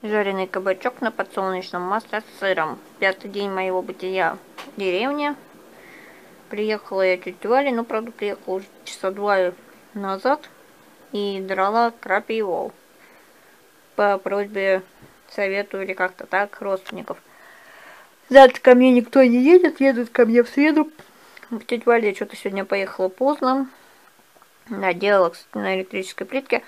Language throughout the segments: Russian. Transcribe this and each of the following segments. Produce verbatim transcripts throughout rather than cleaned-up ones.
Жареный кабачок на подсолнечном масле с сыром. Пятый день моего бытия в деревне. Приехала я чуть вали, но, правда, приехала уже часа два назад и драла крапиву по просьбе, совету или как-то так родственников. Завтра ко мне никто не едет, едут ко мне в среду. К тете Вале я что-то сегодня поехала поздно. Наделала, кстати, на электрической плитке.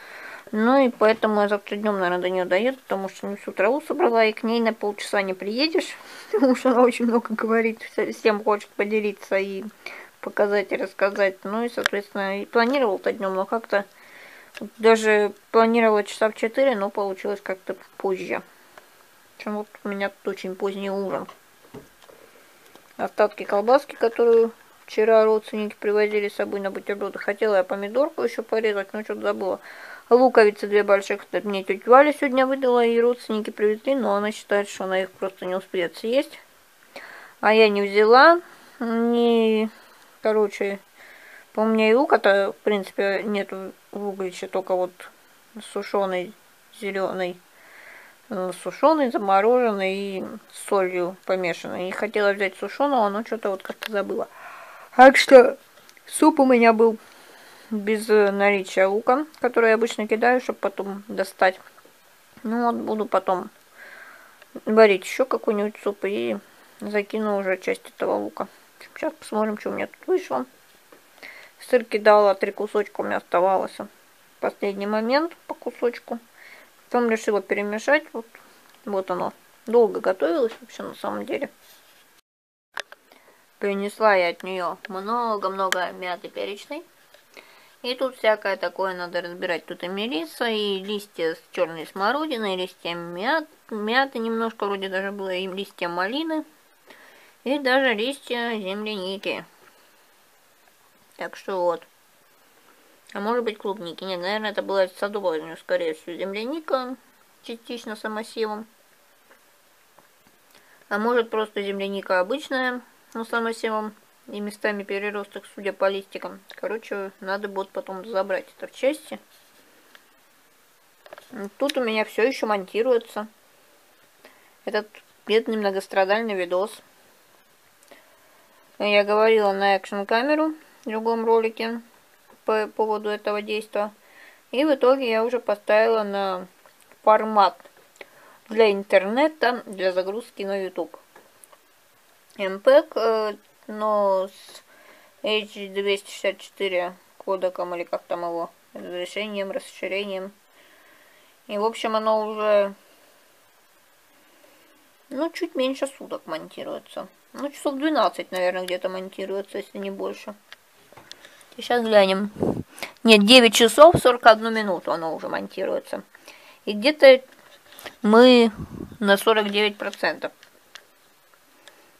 Ну и поэтому я завтра днем, наверное, до нее доеду, потому что ну, всю траву собрала, и к ней на полчаса не приедешь. Потому что она очень много говорит, всем хочет поделиться и показать, и рассказать. Ну и, соответственно, и планировала-то днем, но как-то даже планировала часа в четыре, но получилось как-то позже. Чем вот у меня тут очень поздний ужин. Остатки колбаски, которую вчера родственники привозили с собой на бутерброды. Хотела я помидорку еще порезать, но что-то забыла. Луковицы две больших мне тетя Валя сегодня выдала, и родственники привезли, но она считает, что она их просто не успеет съесть. А я не взяла. Не... Короче, по мне и лука-то, в принципе, нету в Угличе, только вот сушеный, зеленый, сушеный, замороженный и с солью помешанный. И хотела взять сушеного, но что-то вот как-то забыла. Так что суп у меня был без наличия лука, который я обычно кидаю, чтобы потом достать. Ну вот, буду потом варить еще какой-нибудь суп и закину уже часть этого лука. Сейчас посмотрим, что у меня тут вышло. Сыр кидала, три кусочка у меня оставалось. Последний момент по кусочку. Потом решила перемешать. Вот, вот оно. Долго готовилось вообще на самом деле. Принесла я от нее много-много мяты перечной. И тут всякое такое надо разбирать. Тут и мелисса, и листья с черной смородины, и листья мят, мяты немножко, вроде даже было, и листья малины, и даже листья земляники. Так что вот. А может быть клубники. Нет, наверное, это была садовая, но, скорее всего, земляника, частично самосевом. А может просто земляника обычная, но самосевом. И местами переросток, судя по листикам. Короче, надо будет потом забрать это в части. Тут у меня все еще монтируется этот бедный многострадальный видос. Я говорила на экшн-камеру в другом ролике по поводу этого действия. И в итоге я уже поставила на формат для интернета, для загрузки на YouTube. MPEG, но с эйч двести шестьдесят четыре кодеком, или как там его, разрешением, расширением. И, в общем, оно уже, ну, чуть меньше суток монтируется. Ну, часов двенадцать, наверное, где-то монтируется, если не больше. Сейчас глянем. Нет, девять часов сорок одну минуту оно уже монтируется. И где-то мы на сорок девять процентов.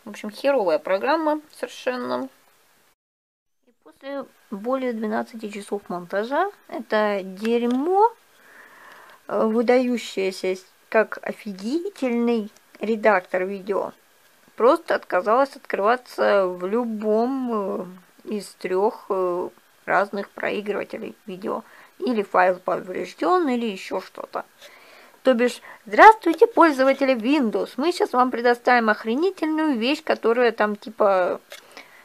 В общем, херовая программа совершенно. И после более двенадцати часов монтажа это дерьмо, выдающееся как офигительный редактор видео, просто отказалось открываться в любом из трех разных проигрывателей видео. Или файл поврежден, или еще что-то. То бишь, здравствуйте, пользователи Windows. Мы сейчас вам предоставим охренительную вещь, которая там типа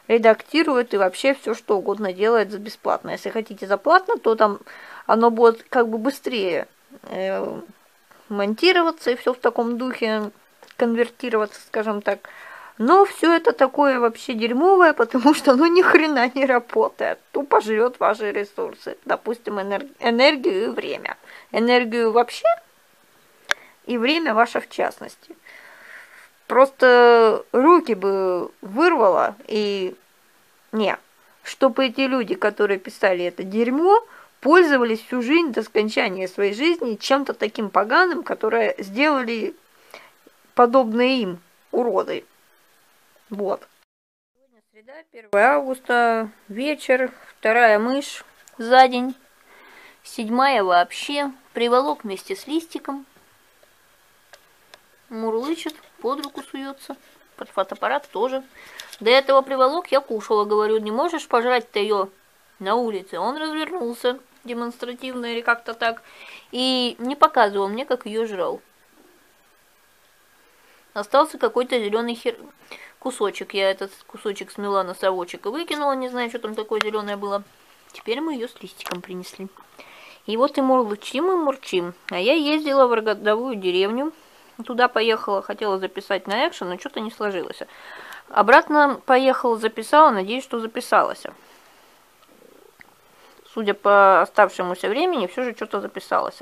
редактирует и вообще все что угодно делает за бесплатно. Если хотите за платно, то там оно будет как бы быстрее э, монтироваться и все в таком духе, конвертироваться, скажем так. Но все это такое вообще дерьмовое, потому что оно ни хрена не работает. Тупо жрет ваши ресурсы. Допустим, энер- энергию и время. Энергию вообще... И время ваше в частности. Просто руки бы вырвало. И не. Чтобы эти люди, которые писали это дерьмо, пользовались всю жизнь до скончания своей жизни чем-то таким поганым, которое сделали подобные им уроды. Вот. Сегодня среда, первое августа, вечер, вторая мышь за день, седьмая вообще. Приволок вместе с листиком. Мурлычет, под руку суется, под фотоаппарат тоже. До этого приволок, я кушала, говорю, не можешь пожрать-то ее на улице. Он развернулся демонстративно или как-то так и не показывал мне, как ее жрал. остался какой-то зеленый хер... кусочек. Я этот кусочек смела на совочек и выкинула, не знаю, что там такое зеленое было. Теперь мы ее с листиком принесли. И вот и мурлычим, и мурчим. А я ездила в родовую деревню, туда поехала, хотела записать на экшен, но что-то не сложилось. Обратно поехала, записала, надеюсь, что записалась. Судя по оставшемуся времени, все же что-то записалось.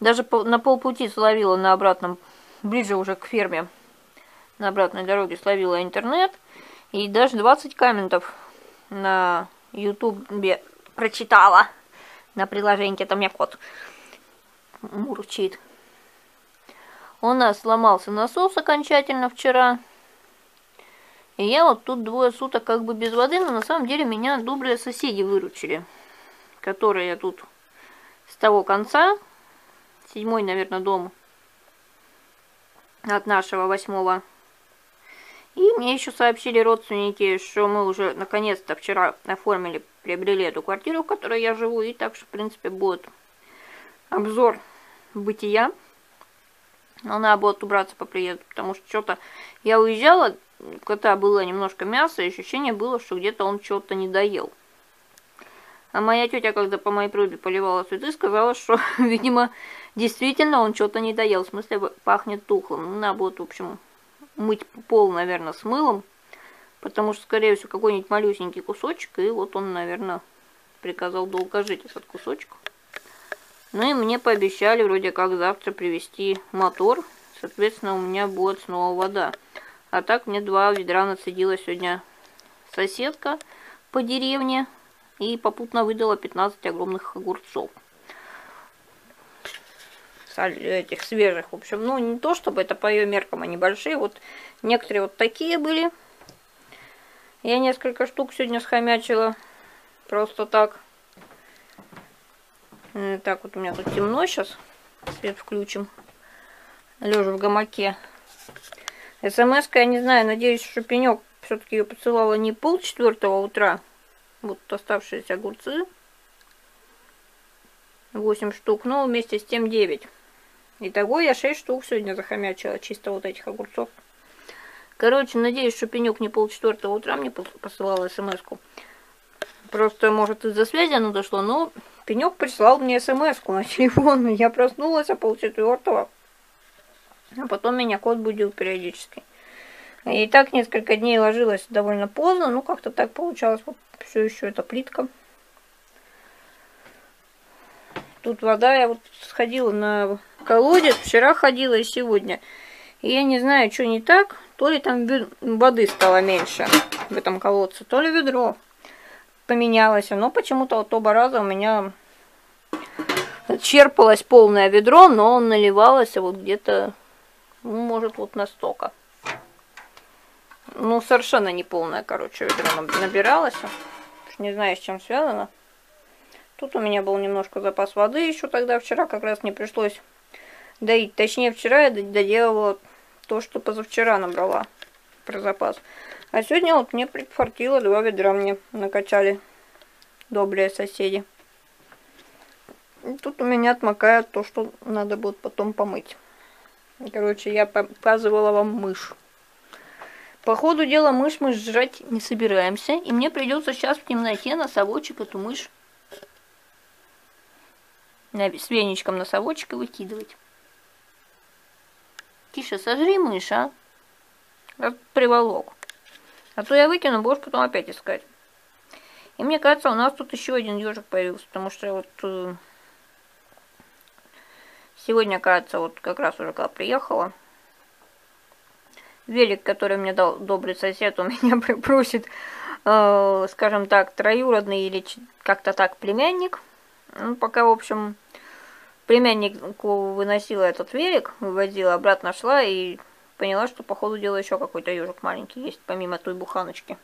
Даже на полпути словила на обратном, ближе уже к ферме, на обратной дороге словила интернет. И даже двадцать комментов на ютубе прочитала. На приложении, там у меня кот мурчит. У нас сломался насос окончательно вчера. И я вот тут двое суток как бы без воды, но на самом деле меня добрые соседи выручили, которые тут с того конца, седьмой, наверное, дом от нашего восьмого. И мне еще сообщили родственники, что мы уже наконец-то вчера оформили, приобрели эту квартиру, в которой я живу, и так что, в принципе, будет обзор бытия. Но надо будет убраться по приезду, потому что что-то я уезжала, у кота было немножко мяса, и ощущение было, что где-то он что-то не доел. А моя тетя, когда по моей просьбе поливала цветы, сказала, что, видимо, действительно он что-то не доел. В смысле, пахнет тухлым. Надо будет, в общем, мыть пол, наверное, с мылом. Потому что, скорее всего, какой-нибудь малюсенький кусочек. И вот он, наверное, приказал долго жить этот кусочек. Ну и мне пообещали вроде как завтра привезти мотор. Соответственно, у меня будет снова вода. А так мне два ведра нацедила сегодня соседка по деревне. И попутно выдала пятнадцать огромных огурцов. Этих свежих, в общем. Ну, не то, чтобы это по ее меркам они большие. Вот некоторые вот такие были. Я несколько штук сегодня схомячила. Просто так. Так, вот у меня тут темно сейчас. Свет включим. Лежу в гамаке. СМС-ка, я не знаю, надеюсь, что пенек все-таки ее поцелала не пол четвертого утра. Вот оставшиеся огурцы. восемь штук, но вместе с тем девять. Итого я шесть штук сегодня захомячила, чисто вот этих огурцов. Короче, надеюсь, что пенек не полчетвертого утра мне посылал смс-ку. Просто, может, из-за связи оно дошло, но пенек прислал мне смс-ку на телефон. Я проснулась а полчетвертого. А потом меня кот будил периодически. И так несколько дней ложилась довольно поздно, ну как-то так получалось. Вот все еще эта плитка. Тут вода, я вот сходила на колодец, вчера ходила и сегодня. И я не знаю, что не так, то ли там воды стало меньше в этом колодце, то ли ведро поменялось. Но почему-то вот оба раза у меня черпалось полное ведро, но он наливалось вот где-то, ну, может, вот настолько. Ну, совершенно не полное, короче, ведро набиралось. Не знаю, с чем связано. Тут у меня был немножко запас воды еще тогда, вчера как раз не пришлось доить. Точнее, вчера я доделала то, что позавчера набрала про запас. А сегодня вот мне прифартило, два ведра мне накачали добрые соседи. И тут у меня отмокает то, что надо будет потом помыть. Короче, я показывала вам мышь. По ходу дела мышь мы жрать не собираемся. И мне придется сейчас в темноте на совочек эту мышь с веничком носовочек и выкидывать. Тише, сожри мышь, а? Приволок. А то я выкину, будешь потом опять искать. И мне кажется, у нас тут еще один ежик появился, потому что вот э, сегодня, кажется, вот как раз уже когда приехала, велик, который мне дал добрый сосед, он меня просит, э, скажем так, троюродный или как-то так племянник. Ну, пока, в общем, племяннику выносила этот велик, выводила, обратно шла и поняла, что, по ходу дела, еще какой-то ежик маленький есть, помимо той буханочки.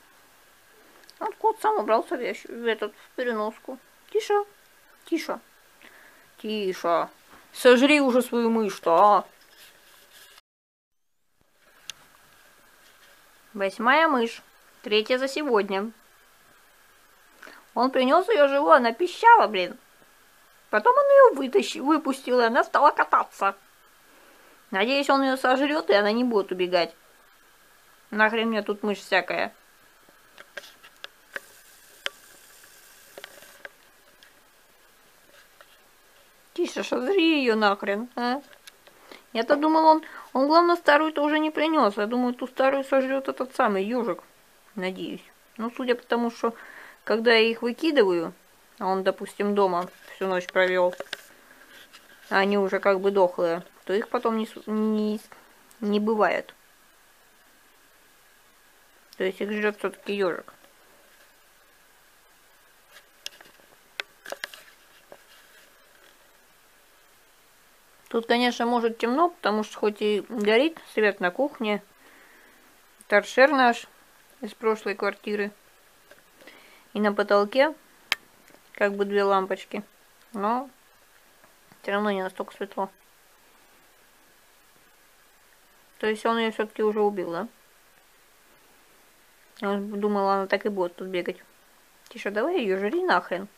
Вот кот сам убрался в, ящ... в, этот, в переноску. Тише, тише, тише. Сожри уже свою мышь-то, а! Восьмая мышь. Третья за сегодня. Он принес ее живой, она пищала, блин. Потом он ее вытащил, выпустил, и она стала кататься. Надеюсь, он ее сожрет, и она не будет убегать. Нахрен мне тут мышь всякая. Тише, сожри ее нахрен, а? Я-то думал, он, он, главное, старую-то уже не принес. Я думаю, ту старую сожрет этот самый ежик. Надеюсь. Ну, судя по тому, что когда я их выкидываю, а он, допустим, дома всю ночь провел, а они уже как бы дохлые, то их потом не, не, не бывает. То есть их ждет все-таки ежик. Тут, конечно, может темно, потому что хоть и горит свет на кухне, торшер наш из прошлой квартиры, и на потолке как бы две лампочки, но все равно не настолько светло. То есть он ее все-таки уже убил, да? Он думал, она так и будет тут бегать. Тише, давай ее жри нахрен.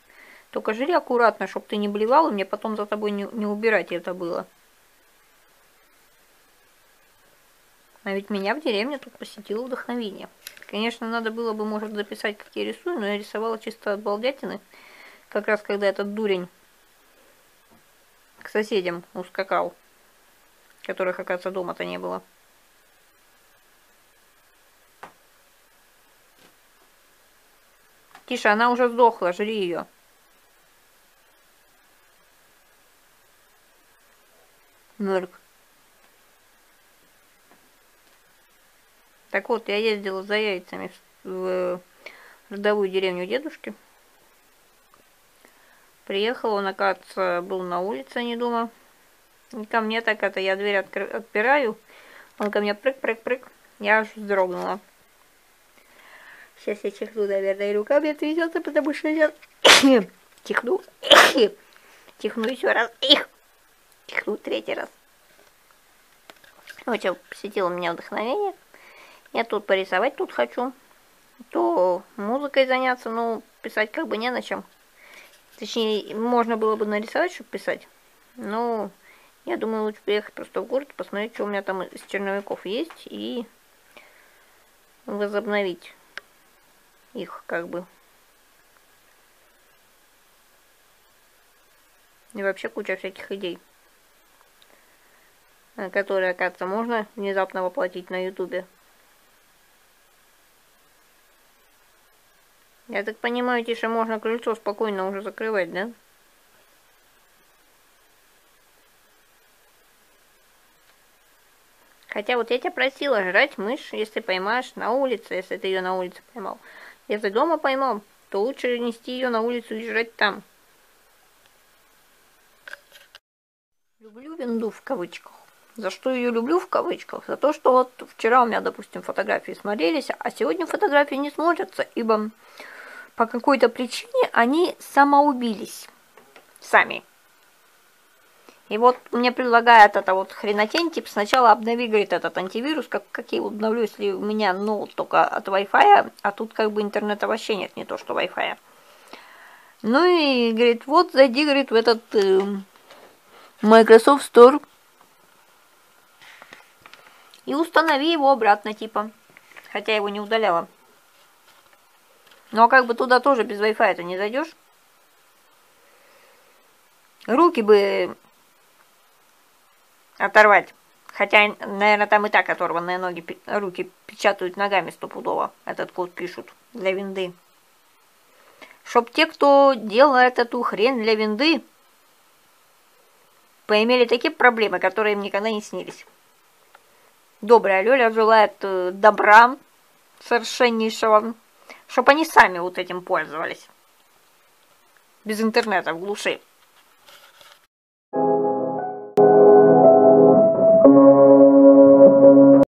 Только жри аккуратно, чтобы ты не блевал, и мне потом за тобой не, не убирать это было. А ведь меня в деревне тут посетило вдохновение. Конечно, надо было бы, может, записать, как я рисую, но я рисовала чисто от балдятины. Как раз когда этот дурень к соседям ускакал, которых, оказывается, дома-то не было. Тише, она уже сдохла, жри ее. Норк. Так вот, я ездила за яйцами в родовую деревню дедушки. Приехал, он, оказывается, был на улице, не дома. И ко мне так это, я дверь отпираю, он ко мне прыг-прыг-прыг, я аж вздрогнула. Сейчас я чихну, наверное, и руками отвезется, потому что я чихну, чихну еще раз, их. Чихну третий раз. Вот, посетило меня вдохновение. Я тут порисовать тут хочу. То музыкой заняться, но писать как бы не на чем. Точнее, можно было бы нарисовать, чтобы писать. Но я думаю, лучше приехать просто в город, посмотреть, что у меня там из черновиков есть. И возобновить их как бы. И вообще куча всяких идей, которые, оказывается, можно внезапно воплотить на ютубе. Я так понимаю, тише, можно крыльцо спокойно уже закрывать, да? Хотя вот я тебя просила жрать мышь, если поймаешь на улице, если ты ее на улице поймал. Если дома поймал, то лучше нести ее на улицу и жрать там. Люблю винду в кавычках. За что ее люблю в кавычках? За то, что вот вчера у меня, допустим, фотографии смотрелись, а сегодня фотографии не смотрятся, ибо по какой-то причине они самоубились. Сами. И вот мне предлагает это вот хренотень, типа сначала обнови, говорит, этот антивирус, как, как я его обновлю, если у меня ноут только от Wi-Fi, а тут как бы интернета вообще нет, не то что Wi-Fi. Ну и, говорит, вот зайди, говорит, в этот э, Microsoft Store, и установи его обратно, типа. Хотя его не удаляла. Но как бы туда тоже без Wi-Fi ты не зайдешь. Руки бы оторвать. Хотя, наверное, там и так оторванные ноги. Руки печатают ногами стопудово. Этот код пишут для винды. Чтоб те, кто делает эту хрень для винды, поимели такие проблемы, которые им никогда не снились. Добрая Лёля желает добра совершеннейшего, чтобы они сами вот этим пользовались. Без интернета в глуши.